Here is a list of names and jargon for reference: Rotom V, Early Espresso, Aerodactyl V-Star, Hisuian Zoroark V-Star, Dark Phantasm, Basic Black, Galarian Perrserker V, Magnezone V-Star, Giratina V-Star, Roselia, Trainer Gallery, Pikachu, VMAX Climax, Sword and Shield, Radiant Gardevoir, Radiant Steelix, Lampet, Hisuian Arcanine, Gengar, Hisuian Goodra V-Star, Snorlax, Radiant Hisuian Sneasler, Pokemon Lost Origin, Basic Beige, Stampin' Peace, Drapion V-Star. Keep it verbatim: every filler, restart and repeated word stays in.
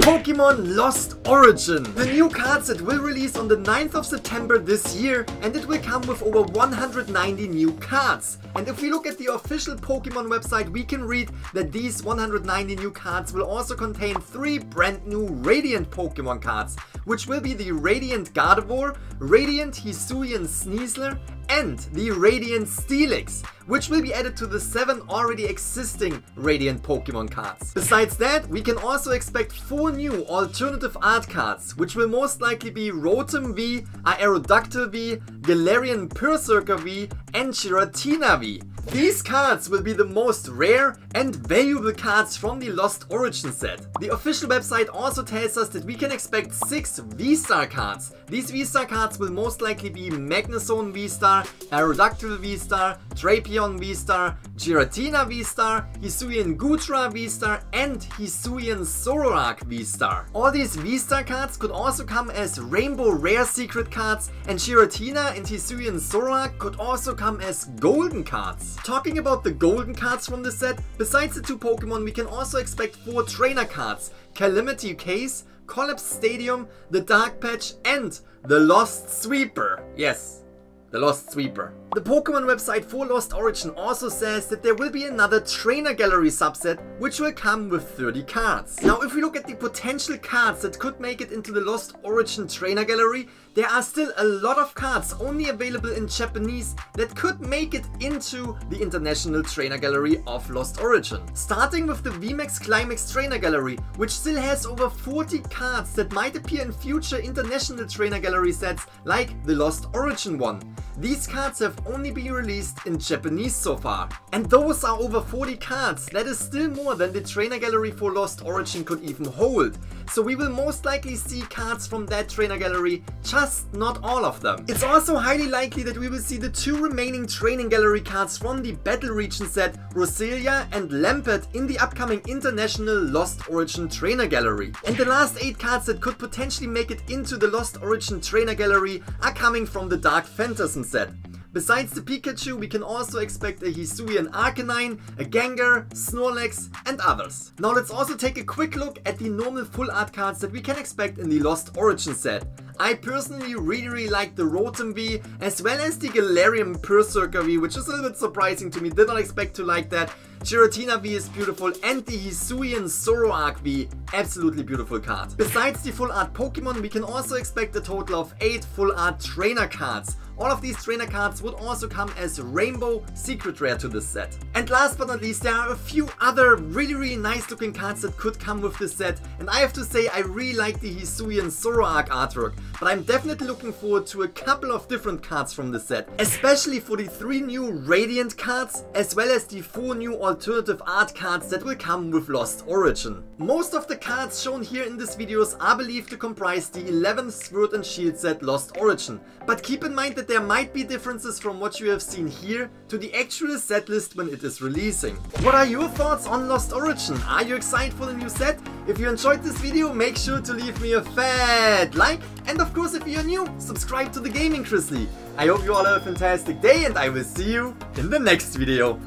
Pokemon Lost Origin, the new card set will release on the ninth of September this year, and it will come with over one hundred ninety new cards. And if we look at the official Pokemon website, we can read that these one hundred ninety new cards will also contain three brand new Radiant Pokemon cards, which will be the Radiant Gardevoir, Radiant Hisuian Sneasler, and the Radiant Steelix, which will be added to the seven already existing Radiant Pokemon cards. Besides that, we can also expect four new alternative art cards, which will most likely be Rotom V, Aerodactyl V, Galarian Perrserker V, and Giratina V. These cards will be the most rare and valuable cards from the Lost Origin set. The official website also tells us that we can expect six V-Star cards. These V-Star cards will most likely be Magnezone V-Star, Aerodactyl V-Star, Drapion V-Star, Giratina V-Star, Hisuian Goodra V-Star, and Hisuian Zoroark V-Star. All these V-Star cards could also come as Rainbow Rare Secret cards, and Giratina and Hisuian Zoroark could also come as Golden cards. Talking about the Golden cards from the set, besides the two Pokemon, we can also expect four Trainer cards: Calamity Case, Collapse Stadium, the Dark Patch, and the Lost Sweeper. Yes, the Lost Sweeper. The Pokemon website for Lost Origin also says that there will be another Trainer Gallery subset, which will come with thirty cards. Now, if we look at the potential cards that could make it into the Lost Origin Trainer Gallery, there are still a lot of cards only available in Japanese that could make it into the International Trainer Gallery of Lost Origin. Starting with the V MAX Climax Trainer Gallery, which still has over forty cards that might appear in future International Trainer Gallery sets like the Lost Origin one. These cards have only been released in Japanese so far. And those are over forty cards. That is still more than the Trainer Gallery for Lost Origin could even hold. So we will most likely see cards from that Trainer Gallery, just not all of them. It's also highly likely that we will see the two remaining Training Gallery cards from the Battle Region set, Roselia and Lampet, in the upcoming International Lost Origin Trainer Gallery. And the last eight cards that could potentially make it into the Lost Origin Trainer Gallery are coming from the Dark Phantasm set. Besides the Pikachu, we can also expect a Hisuian Arcanine, a Gengar, Snorlax, and others. Now let's also take a quick look at the normal full art cards that we can expect in the Lost Origin set. I personally really really like the Rotom V as well as the Galarian Perrserker V, which is a little bit surprising to me, did not expect to like that. Giratina V is beautiful, and the Hisuian Zoroark V, absolutely beautiful card. Besides the full art Pokemon, we can also expect a total of eight full art Trainer cards. All of these Trainer cards would also come as Rainbow Secret Rare to this set. And last but not least, there are a few other really really nice looking cards that could come with this set, and I have to say I really like the Hisuian Zoroark artwork, but I'm definitely looking forward to a couple of different cards from this set, especially for the three new Radiant cards as well as the four new alternative art cards that will come with Lost Origin. Most of the cards shown here in this video are believed to comprise the eleventh Sword and Shield set Lost Origin, but keep in mind that there might be differences from what you have seen here to the actual set list when it is releasing. What are your thoughts on Lost Origin? Are you excited for the new set? If you enjoyed this video, make sure to leave me a fat like, and of course if you're new, subscribe to the Gaming Grizzly. I hope you all have a fantastic day, and I will see you in the next video.